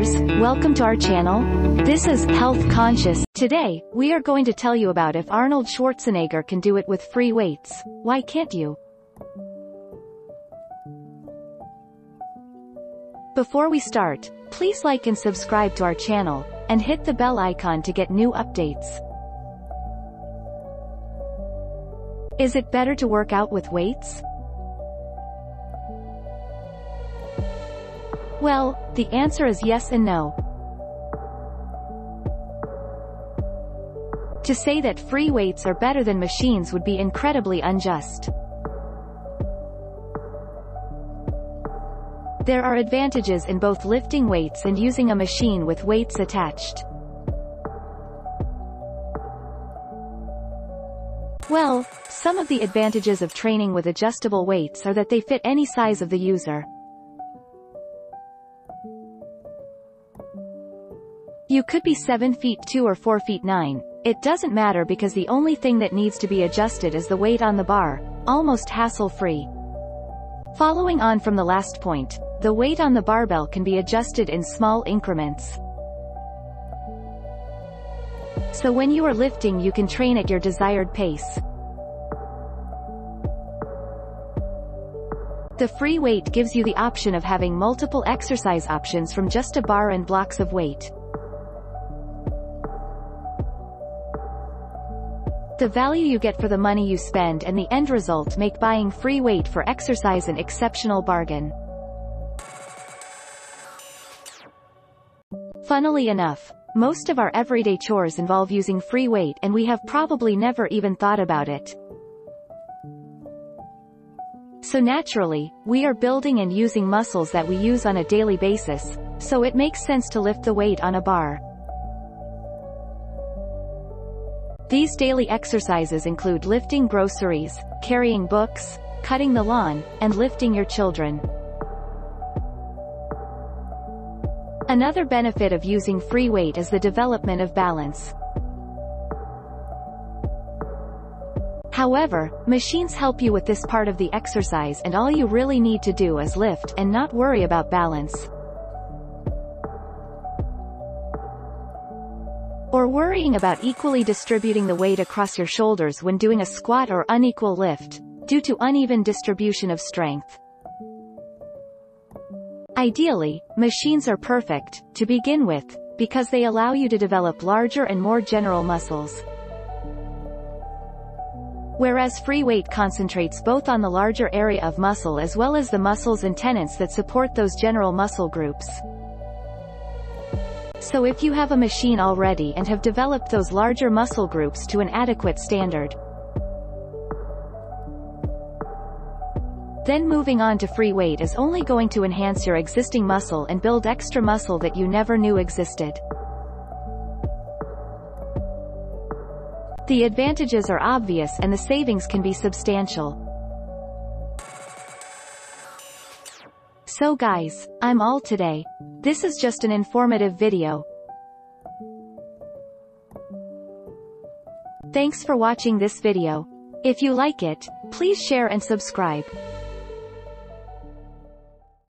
viewers, welcome to our channel. This is Health Conscious. Today, we are going to tell you about if Arnold Schwarzenegger can do it with free weights, why can't you? Before we start, please like and subscribe to our channel, and hit the bell icon to get new updates. Is it better to work out with weights? Well, the answer is yes and no. To say that free weights are better than machines would be incredibly unjust. There are advantages in both lifting weights and using a machine with weights attached. Well, some of the advantages of training with adjustable weights are that they fit any size of the user. You could be 7 feet 2 or 4 feet 9, it doesn't matter because the only thing that needs to be adjusted is the weight on the bar, almost hassle-free. Following on from the last point, the weight on the barbell can be adjusted in small increments. So when you are lifting, you can train at your desired pace. The free weight gives you the option of having multiple exercise options from just a bar and blocks of weight. The value you get for the money you spend and the end result make buying free weight for exercise an exceptional bargain. Funnily enough, most of our everyday chores involve using free weight, and we have probably never even thought about it. So naturally, we are building and using muscles that we use on a daily basis, so it makes sense to lift the weight on a bar. These daily exercises include lifting groceries, carrying books, cutting the lawn, and lifting your children. Another benefit of using free weight is the development of balance. However, machines help you with this part of the exercise, and all you really need to do is lift and not worry about balance. Or worrying about equally distributing the weight across your shoulders when doing a squat or unequal lift, due to uneven distribution of strength. Ideally, machines are perfect, to begin with, because they allow you to develop larger and more general muscles. Whereas free weight concentrates both on the larger area of muscle as well as the muscles and tendons that support those general muscle groups. So if you have a machine already and have developed those larger muscle groups to an adequate standard, then moving on to free weight is only going to enhance your existing muscle and build extra muscle that you never knew existed. The advantages are obvious and the savings can be substantial. So guys, I'm all today. This is just an informative video. Thanks for watching this video. If you like it, please share and subscribe.